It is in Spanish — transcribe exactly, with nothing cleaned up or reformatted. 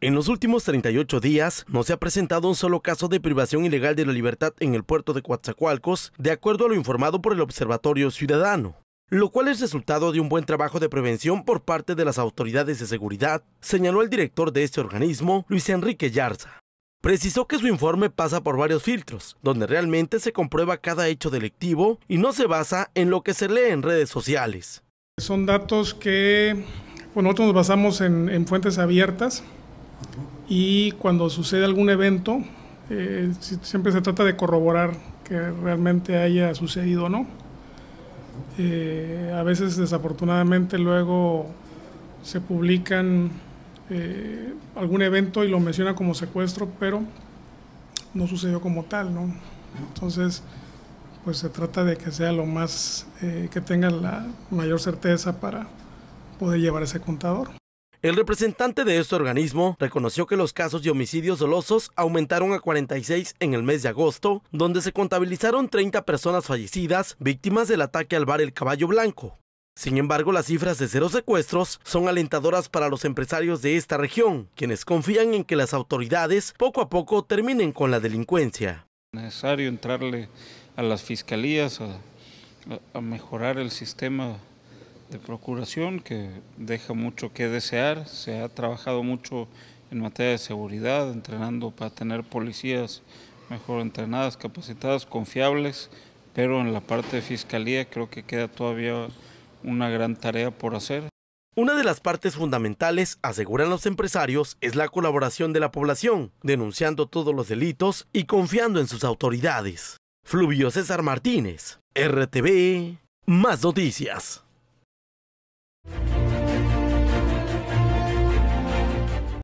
En los últimos treinta y ocho días no se ha presentado un solo caso de privación ilegal de la libertad en el puerto de Coatzacoalcos, de acuerdo a lo informado por el Observatorio Ciudadano, lo cual es resultado de un buen trabajo de prevención por parte de las autoridades de seguridad, señaló el director de este organismo, Luis Enrique Yarda. Precisó que su informe pasa por varios filtros, donde realmente se comprueba cada hecho delictivo y no se basa en lo que se lee en redes sociales. Son datos que bueno, nosotros nos basamos en, en fuentes abiertas. Y cuando sucede algún evento, eh, siempre se trata de corroborar que realmente haya sucedido o no. Eh, a veces, desafortunadamente, luego se publican eh, algún evento y lo mencionan como secuestro, pero no sucedió como tal, ¿no? Entonces, pues se trata de que sea lo más, eh, que tenga la mayor certeza para poder llevar ese contador. El representante de este organismo reconoció que los casos de homicidios dolosos aumentaron a cuarenta y seis en el mes de agosto, donde se contabilizaron treinta personas fallecidas víctimas del ataque al bar El Caballo Blanco. Sin embargo, las cifras de cero secuestros son alentadoras para los empresarios de esta región, quienes confían en que las autoridades poco a poco terminen con la delincuencia. Es necesario entrarle a las fiscalías a, a mejorar el sistema de procuración, que deja mucho que desear. Se ha trabajado mucho en materia de seguridad, entrenando para tener policías mejor entrenadas, capacitadas, confiables, pero en la parte de fiscalía creo que queda todavía una gran tarea por hacer. Una de las partes fundamentales, aseguran los empresarios, es la colaboración de la población, denunciando todos los delitos y confiando en sus autoridades. Fluvio César Martínez, R T V, Más Noticias.